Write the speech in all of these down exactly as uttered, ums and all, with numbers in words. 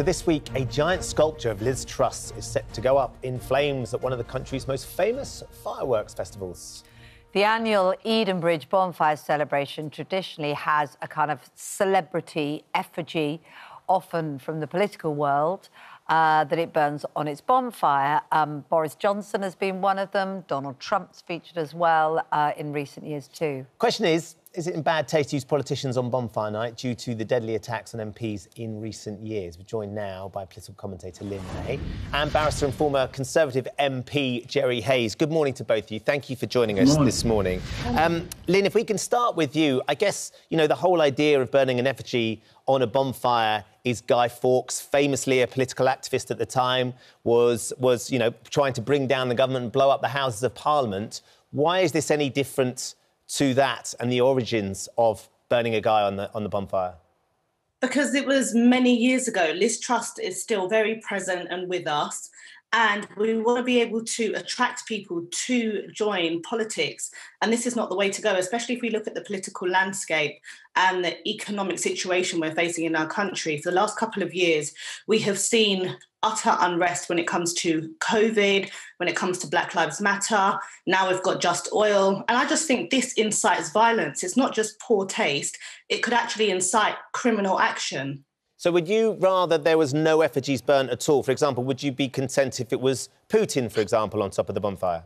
Later this week, a giant sculpture of Liz Truss is set to go up in flames at one of the country's most famous fireworks festivals. The annual Eden Bridge Bonfire Celebration traditionally has a kind of celebrity effigy, often from the political world, uh, that it burns on its bonfire. Um, Boris Johnson has been one of them. Donald Trump's featured as well uh, in recent years too. Question is, is it in bad taste to use politicians on bonfire night due to the deadly attacks on M Ps in recent years? We're joined now by political commentator Lynn May and barrister and former Conservative M P Gerry Hayes. Good morning to both of you. Thank you for joining us this morning. Um, Lynn, if we can start with you, I guess, you know, the whole idea of burning an effigy on a bonfire is Guy Fawkes, famously a political activist at the time, was, was you know, trying to bring down the government and blow up the Houses of Parliament. Why is this any different to that and the origins of burning a guy on the, on the bonfire? Because it was many years ago. Liz Truss is still very present and with us, and we want to be able to attract people to join politics. And this is not the way to go, especially if we look at the political landscape and the economic situation we're facing in our country. For the last couple of years, we have seen utter unrest when it comes to COVID, when it comes to Black Lives Matter. Now we've got Just Oil. And I just think this incites violence. It's not just poor taste. It could actually incite criminal action. So would you rather there was no effigies burnt at all? For example, would you be content if it was Putin, for example, on top of the bonfire?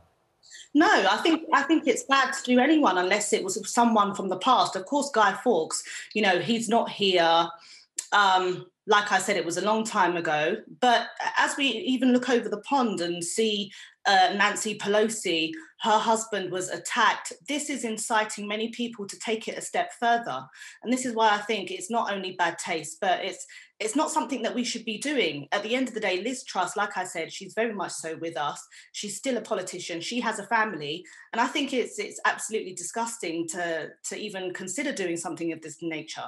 No, I think I think it's bad to do anyone unless it was someone from the past. Of course, Guy Fawkes, you know, he's not here. Um, like I said, it was a long time ago. But as we even look over the pond and see uh, Nancy Pelosi, her husband was attacked. This is inciting many people to take it a step further. And this is why I think it's not only bad taste, but it's it's not something that we should be doing. At the end of the day, Liz Truss, like I said, she's very much so with us. She's still a politician. She has a family. And I think it's it's absolutely disgusting to, to even consider doing something of this nature.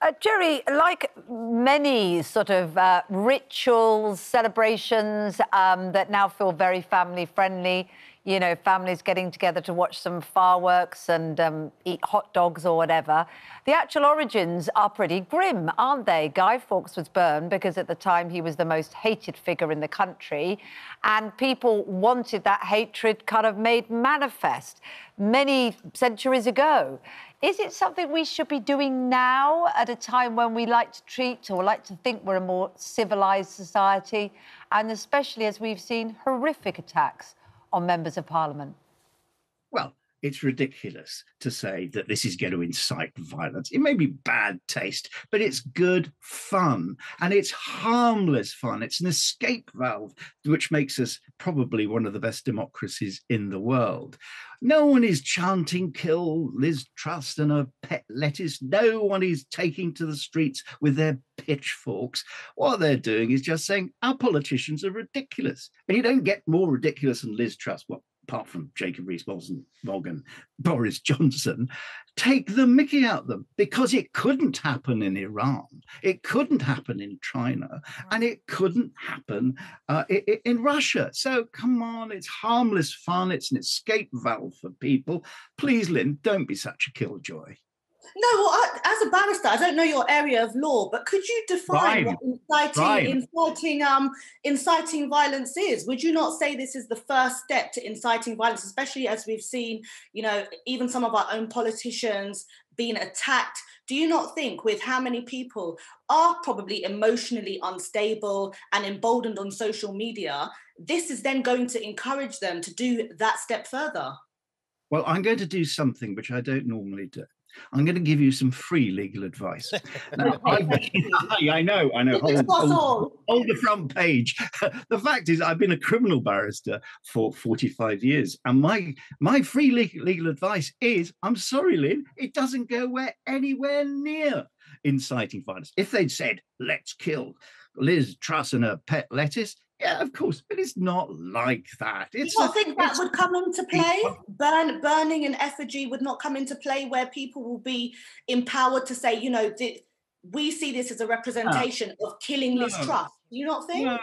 Uh, Gerry, like many sort of uh, rituals, celebrations um, that now feel very family-friendly, you know, families getting together to watch some fireworks and um, eat hot dogs or whatever, the actual origins are pretty grim, aren't they? Guy Fawkes was burned because at the time he was the most hated figure in the country, and people wanted that hatred kind of made manifest many centuries ago. Is it something we should be doing now at a time when we like to treat or like to think we're a more civilised society, and especially as we've seen horrific attacks on members of parliament? Well, it's ridiculous to say that this is going to incite violence. It may be bad taste, but it's good fun, and it's harmless fun. It's an escape valve, which makes us probably one of the best democracies in the world. No one is chanting "kill Liz Truss and her pet lettuce." No one is taking to the streets with their pitchforks. What they're doing is just saying our politicians are ridiculous. And you don't get more ridiculous than Liz Truss. Well, apart from Jacob Rees-Mogg and Boris Johnson, take the mickey out of them, because it couldn't happen in Iran, it couldn't happen in China, and it couldn't happen uh, in Russia. So, come on, it's harmless fun, it's an escape valve for people. Please, Lynn, don't be such a killjoy. No, well, I, as a barrister, I don't know your area of law, but could you define Crime. what inciting, inciting, um, inciting violence is? Would you not say this is the first step to inciting violence, especially as we've seen, you know, even some of our own politicians being attacked? Do you not think, with how many people are probably emotionally unstable and emboldened on social media, this is then going to encourage them to do that step further? Well, I'm going to do something which I don't normally do. I'm going to give you some free legal advice. Now, I, I know, I know. Hold, hold, hold the front page. The fact is, I've been a criminal barrister for forty-five years, and my my free legal, legal advice is, I'm sorry, Lynn, it doesn't go where, anywhere near inciting violence. If they'd said, "Let's kill Liz Truss and her pet lettuce," yeah, of course, but it's not like that. It's you not think that would come into play? Burn, burning an effigy would not come into play where people will be empowered to say, you know, th we see this as a representation no. of killing Liz no. Truss. Do you not think? No.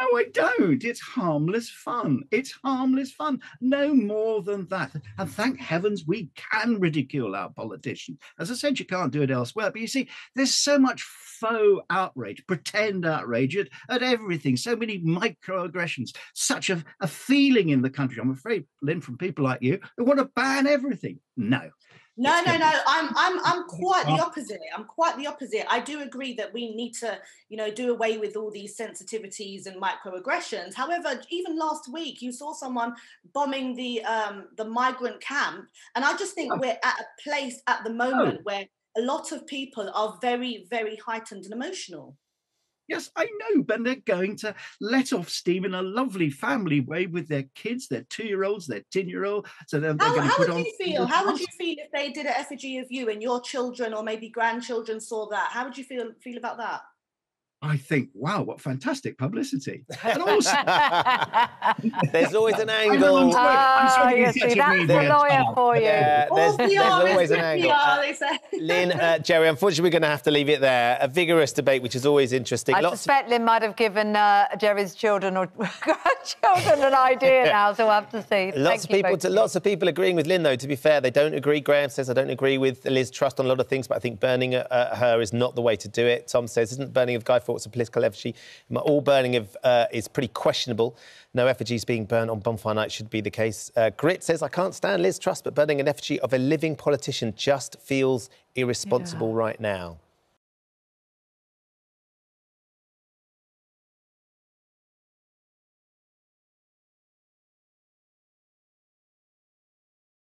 No, I don't. It's harmless fun. It's harmless fun. No more than that. And thank heavens we can ridicule our politicians. As I said, you can't do it elsewhere. But you see, there's so much faux outrage, pretend outrage at, at everything. So many microaggressions, such a, a feeling in the country. I'm afraid, Lynn, from people like you who want to ban everything. No. No, no, no. I'm, I'm, I'm quite the opposite. I'm quite the opposite. I do agree that we need to, you know, do away with all these sensitivities and microaggressions. However, even last week, you saw someone bombing the um, the migrant camp, and I just think we're at a place at the moment oh. where a lot of people are very, very heightened and emotional. Yes, I know, but they're going to let off steam in a lovely family way with their kids, their two-year-olds, their ten-year-old. So they're, they're how, going to how put would on you feel? How would you feel if they did an effigy of you and your children or maybe grandchildren saw that? How would you feel feel about that? I think, wow, what fantastic publicity. And also, there's always an angle. Oh, yes, see, that's the lawyer for you. Yeah, there's, there's always an angle. Uh, Lynn, uh, Gerry, unfortunately, we're going to have to leave it there. A vigorous debate, which is always interesting. I Lots suspect Lynn might have given uh, Gerry's children or grandchildren an idea now, so we'll have to see. Lots of, people to, lots of people agreeing with Lynn, though, to be fair. They don't agree. Graham says, I don't agree with Liz Truss on a lot of things, but I think burning uh, her is not the way to do it. Tom says, isn't burning of Guy Fawkes of political effigy, all burning of uh, is pretty questionable. No effigies being burned on Bonfire Night should be the case. Uh, Grit says, I can't stand Liz Truss, but burning an effigy of a living politician just feels irresponsible yeah. right now.